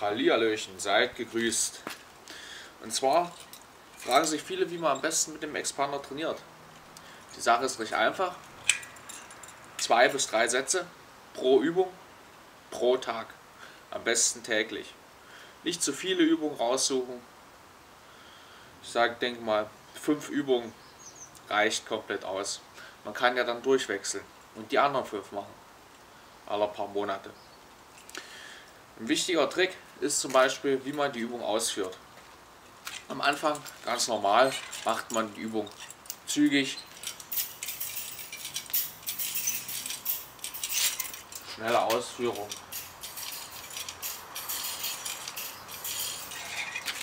Hallihallöchen, seid gegrüßt. Und zwar fragen sich viele, wie man am besten mit dem Expander trainiert. Die Sache ist recht einfach. 2 bis 3 Sätze pro Übung, pro Tag. Am besten täglich. Nicht zu viele Übungen raussuchen. Ich denke mal, 5 Übungen reicht komplett aus. Man kann ja dann durchwechseln und die anderen 5 machen. Alle paar Monate. Ein wichtiger Trick ist zum Beispiel, wie man die Übung ausführt. Am Anfang ganz normal macht man die Übung zügig, schnelle Ausführung.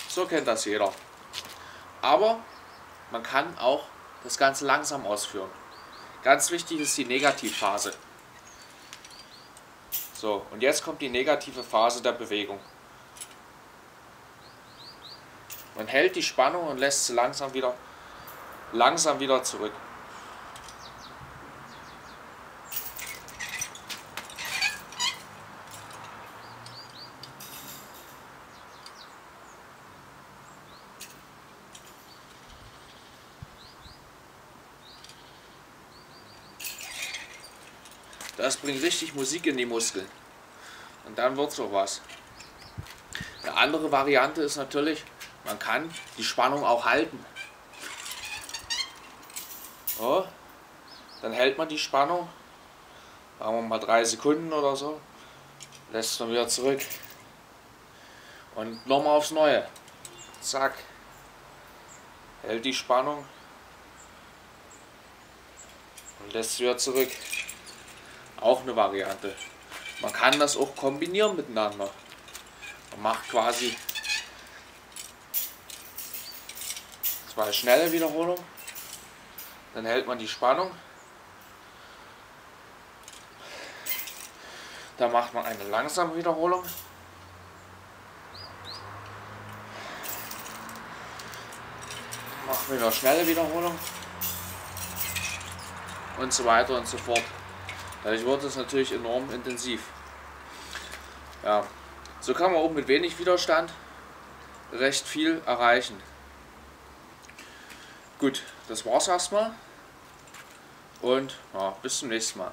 So kennt das jeder. Aber man kann auch das Ganze langsam ausführen. Ganz wichtig ist die Negativphase. So, und jetzt kommt die negative Phase der Bewegung. Man hält die Spannung und lässt sie langsam wieder zurück. Das bringt richtig Musik in die Muskeln. Und dann wird so was. Eine andere Variante ist natürlich, man kann die Spannung auch halten. So. Dann hält man die Spannung. Machen wir mal 3 Sekunden oder so. Lässt man wieder zurück. Und nochmal aufs Neue. Zack. Hält die Spannung. Und lässt sie wieder zurück. Auch eine Variante. Man kann das auch kombinieren miteinander. Man macht quasi 2 schnelle Wiederholungen. Dann hält man die Spannung. Dann macht man eine langsame Wiederholung. Macht wieder schnelle Wiederholung. Und so weiter und so fort. Dadurch wird es natürlich enorm intensiv. Ja, so kann man auch mit wenig Widerstand recht viel erreichen. Gut, das war's erstmal und ja, bis zum nächsten Mal.